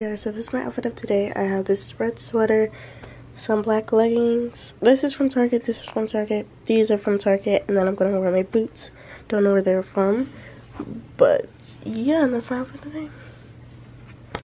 Yeah, so this is my outfit of today. I have this red sweater, some black leggings. This is from Target, this is from Target, these are from Target, and then I'm gonna wear my boots. Don't know where they're from, but yeah, and that's my outfit today.